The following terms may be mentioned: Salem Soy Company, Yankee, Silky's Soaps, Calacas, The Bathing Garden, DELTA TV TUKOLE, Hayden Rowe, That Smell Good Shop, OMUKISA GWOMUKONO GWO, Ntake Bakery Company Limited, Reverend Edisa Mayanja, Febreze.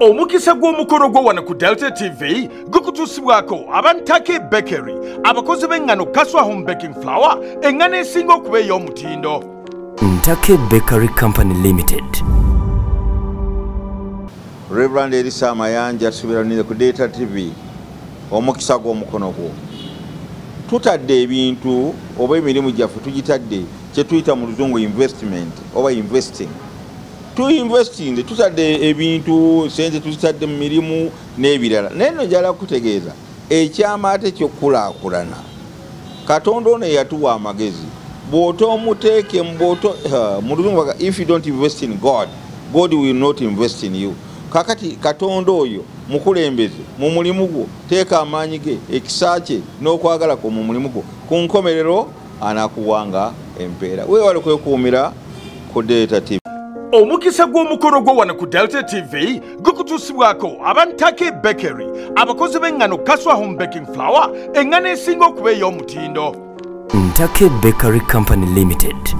Omukisa gw'omukolo gwowana ku Delta TV gukutuusibwako aba Ntake Bakery abakozi b'engano kaswa home baking flour engano esinga okubeeya omutindo. Ntake Bakery Company Limited. Reverend Edisa Mayanja asuubiraniye ku Delta TV omukisa gw'omukono gwo. Tutadde ebintu oba emirimu gyaffe tugitadde kye tuyita mu luzungu investment oba investing. To invest in the tutadde ebintu sente tutadde mu mirimu n'ebirala neno njala kutegeeza ekyama ate kyokkulaakulana Katonda ono yatuwa amagezi bw'otomuteeke mu luzungu if you don't invest in God, God will not invest in you. Kakati Katonda oyo mukulembeze mu mulimu gwo teeka amaanyi ge ekisaache n'okwagala ko mu mulimu gwo ku nkomerero anakuwanga empeera weewale kwekuumira ku Delta TV. Omukisa gw'omukolo gwowana ku Delta TV gukutuusibwako aba Ntake Bakery abakozi b'engano kaswa home baking flour engano esinga okubeeya omutindo. Ntake Bakery Company Limited.